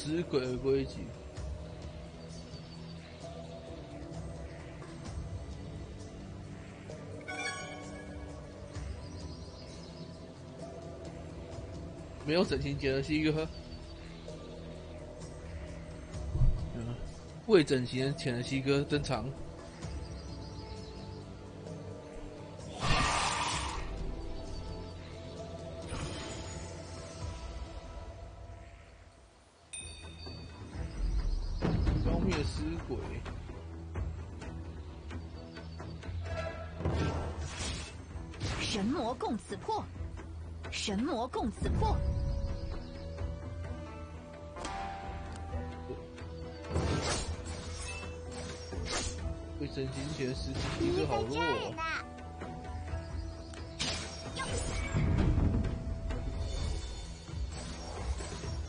死鬼的规矩。 没有神情节的是一个，未整形前的西哥登场。消灭尸鬼。 神魔共此破，神魔共此破。 神经节时机一个好弱、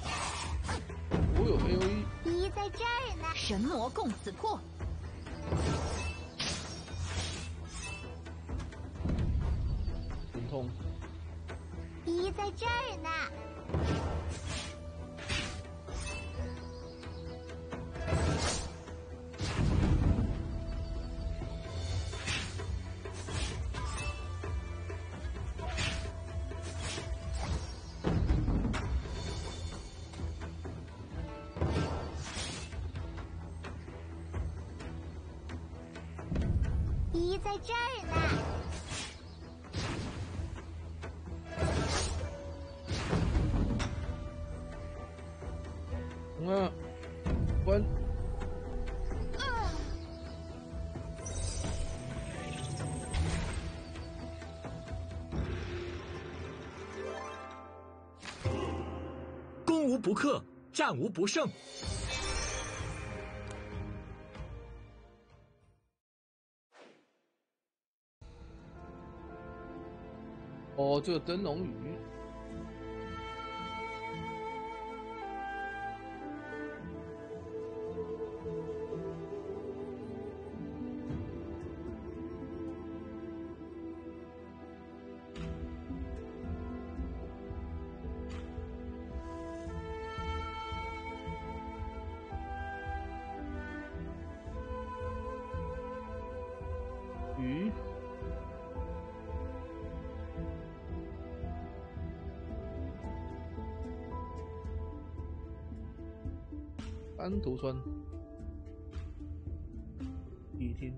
哦，我有 A O E。你在这儿呢，神魔共此破。很痛。你在这儿呢。 在这儿呢。嗯，关。攻无不克，战无不胜。 哦，这个灯笼鱼，鱼。 安徒生，一听。